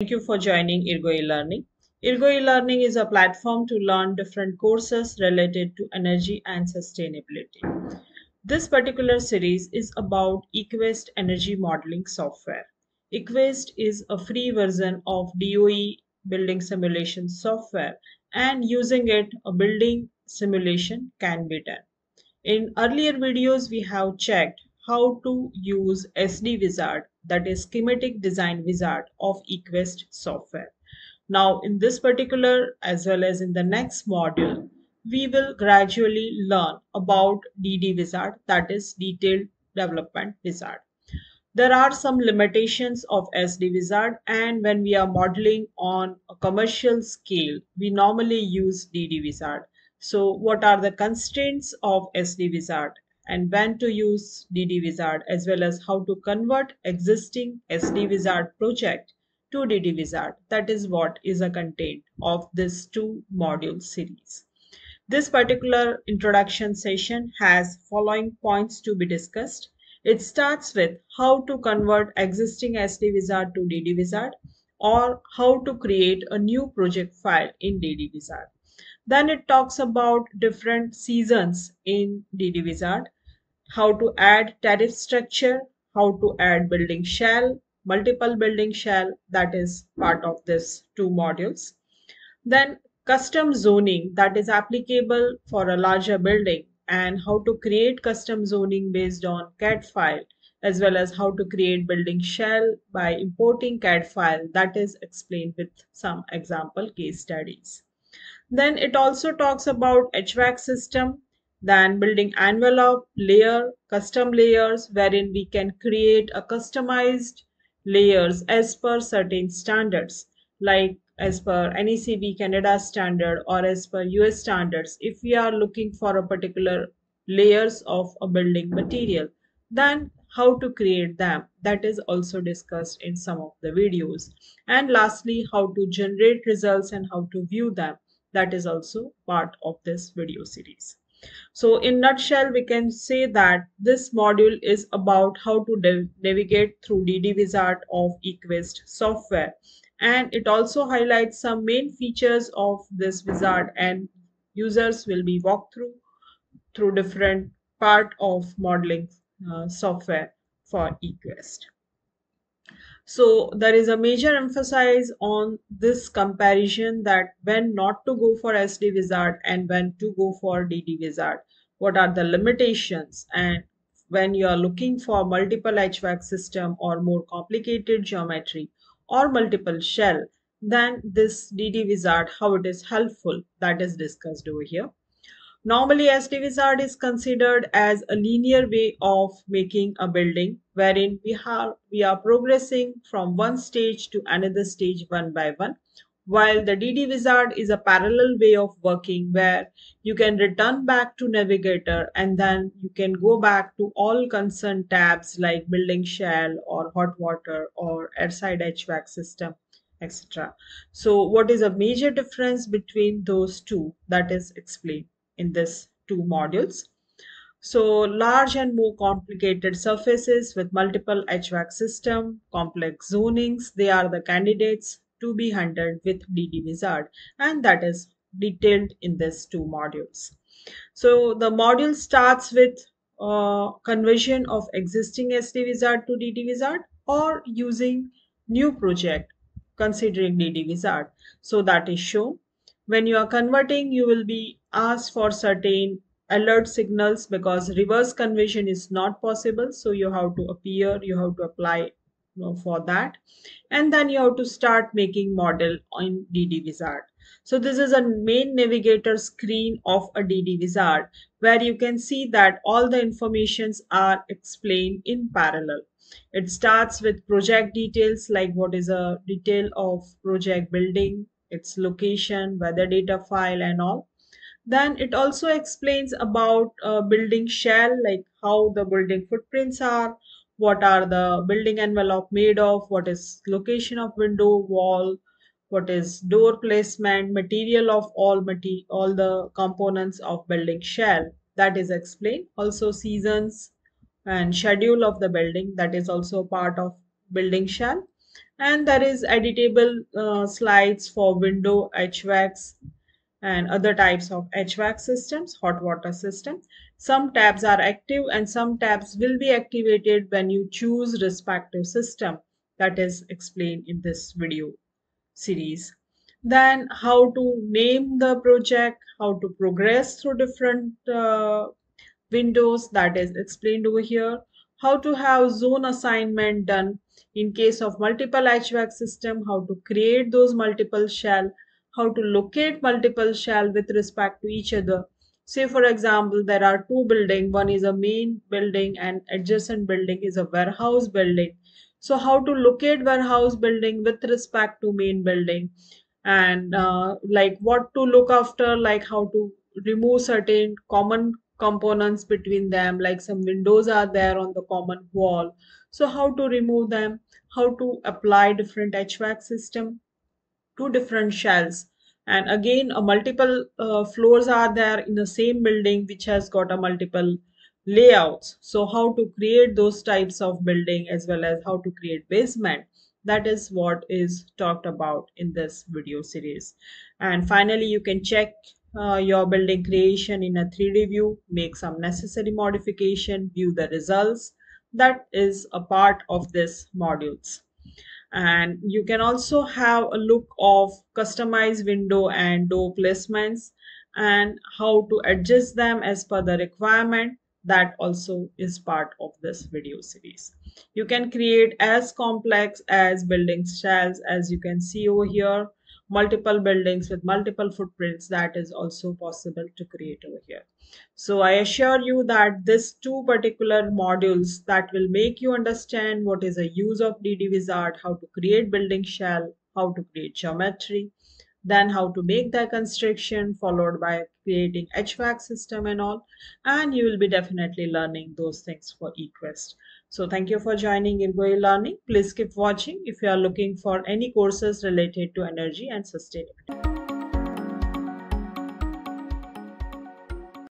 Thank you for joining Ergo eLearning. Ergo eLearning is a platform to learn different courses related to energy and sustainability. This particular series is about eQuest energy modeling software. eQuest is a free version of DOE building simulation software, and using it a building simulation can be done. In earlier videos we have checked how to use SD wizard, that is schematic design wizard of eQuest software. Now in this particular as well as in the next module, we will gradually learn about DD wizard, that is detailed development wizard. There are some limitations of SD wizard, and when we are modeling on a commercial scale, we normally use DD wizard. So what are the constraints of SD wizard, and when to use DD wizard, as well as how to convert existing SD wizard project to DD wizard. That is what is a content of this two module series. This particular introduction session has following points to be discussed. It starts with how to convert existing SD wizard to DD wizard, or how to create a new project file in DD wizard. Then it talks about different seasons in DD wizard, how to add tariff structure, how to add building shell, multiple building shell, that is part of this two modules. Then custom zoning, that is applicable for a larger building, and how to create custom zoning based on CAD file, as well as how to create building shell by importing CAD file, that is explained with some example case studies. Then it also talks about HVAC system, then building envelope, layer, custom layers, wherein we can create a customized layers as per certain standards, like as per NECB Canada standard or as per US standards. If we are looking for a particular layers of a building material, then how to create them, that is also discussed in some of the videos. And lastly, how to generate results and how to view them, that is also part of this video series. So in nutshell, we can say that this module is about how to navigate through DD wizard of eQuest software, and it also highlights some main features of this wizard, and users will be walked through different part of modeling software for eQuest. So there is a major emphasis on this comparison, that when not to go for SD wizard and when to go for DD wizard, what are the limitations, and when you are looking for multiple HVAC system or more complicated geometry or multiple shell, then this DD wizard, how it is helpful, that is discussed over here. Normally, SD wizard is considered as a linear way of making a building, wherein we are progressing from one stage to another stage one by one, while the DD wizard is a parallel way of working, where you can return back to navigator and then you can go back to all concerned tabs like building shell or hot water or airside HVAC system, etc. So what is a major difference between those two, that is explained in this two modules. So large and more complicated surfaces with multiple HVAC system, complex zonings, they are the candidates to be handled with DD wizard, and that is detailed in this two modules. So the module starts with conversion of existing SD wizard to DD wizard, or using new project considering DD wizard. So that is shown. When you are converting, you will be asked for certain alert signals, because reverse conversion is not possible. So you have to apply for that. And then you have to start making model on DD wizard. So this is a main navigator screen of a DD wizard, where you can see that all the informations are explained in parallel. It starts with project details, like what is a detail of project building, its location, weather data file and all. Then it also explains about building shell, like how the building footprints are, what are the building envelope made of, what is location of window, wall, what is door placement, material of all the components of building shell, that is explained. Also seasons and schedule of the building, that is also part of building shell. and there is editable slides for window, HVACs and other types of HVAC systems, hot water system. Some tabs are active and some tabs will be activated when you choose respective system, that is explained in this video series. Then how to name the project, how to progress through different windows, that is explained over here. How to have zone assignment done in case of multiple HVAC system, how to create those multiple shell, how to locate multiple shell with respect to each other. Say for example, there are two buildings, one is a main building and adjacent building is a warehouse building. So how to locate warehouse building with respect to main building, and like what to look after, like how to remove certain common components between them, like some windows are there on the common wall, so how to remove them, how to apply different HVAC system to different shells. And again, a multiple floors are there in the same building which has got a multiple layouts, so how to create those types of building as well as how to create basement. That is what is talked about in this video series. And finally, you can check your building creation in a 3D view, make some necessary modification, view the results. That is a part of this modules. And you can also have a look of customized window and door placements and how to adjust them as per the requirement. That also is part of this video series. You can create as complex as building shells, as you can see over here, multiple buildings with multiple footprints, that is also possible to create over here. So I assure you that these two particular modules that will make you understand what is the use of DD Wizard, how to create building shell, how to create geometry, then how to make the construction followed by creating HVAC system and all, and you will be definitely learning those things for eQuest. So thank you for joining Ergo eLearning. Please keep watching if you are looking for any courses related to energy and sustainability.